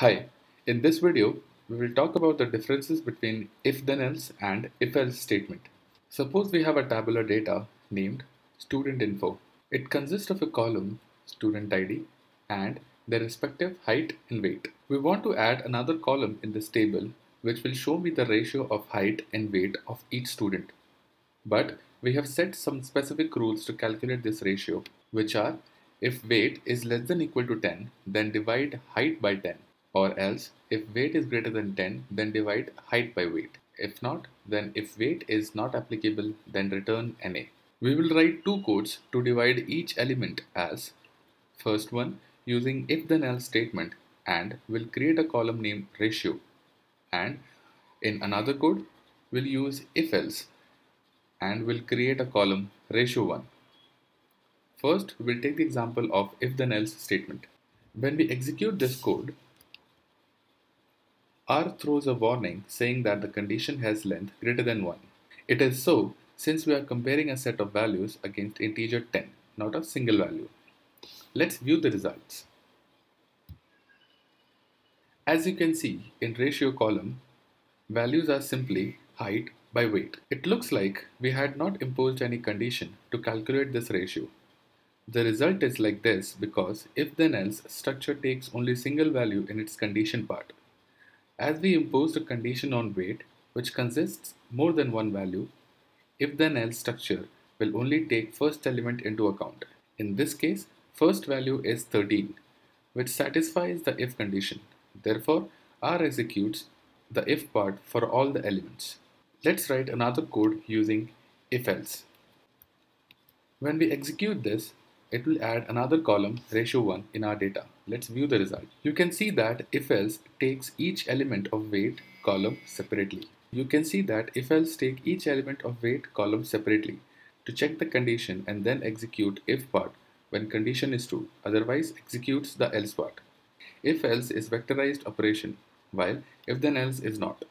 Hi, in this video, we will talk about the differences between if-then else and if-else statement. Suppose we have a tabular data named student info. It consists of a column, student ID, and their respective height and weight. We want to add another column in this table, which will show me the ratio of height and weight of each student. But we have set some specific rules to calculate this ratio, which are, if weight is less than equal to 10, then divide height by 10. Or else, if weight is greater than 10, then divide height by weight. If not, then if weight is not applicable, then return NA. We will write two codes to divide each element as first one using if-then-else statement, and we'll create a column named ratio. And in another code, we'll use if-else, and we'll create a column ratio1. First, we'll take the example of if-then-else statement. When we execute this code, R throws a warning saying that the condition has length greater than 1. It is so since we are comparing a set of values against integer 10, not a single value. Let's view the results. As you can see, in ratio column, values are simply height by weight. It looks like we had not imposed any condition to calculate this ratio. The result is like this because if-then-else structure takes only single value in its condition part. As we impose a condition on weight, which consists more than one value, if-then-else structure will only take first element into account. In this case, first value is 13, which satisfies the if condition. Therefore, R executes the if part for all the elements. Let's write another code using if-else. When we execute this, it will add another column ratio1 in our data. Let's view the result. You can see that if-else takes each element of weight column separately. To check the condition and then execute if part when condition is true, otherwise executes the else part. If-else is vectorized operation, while if-then-else is not.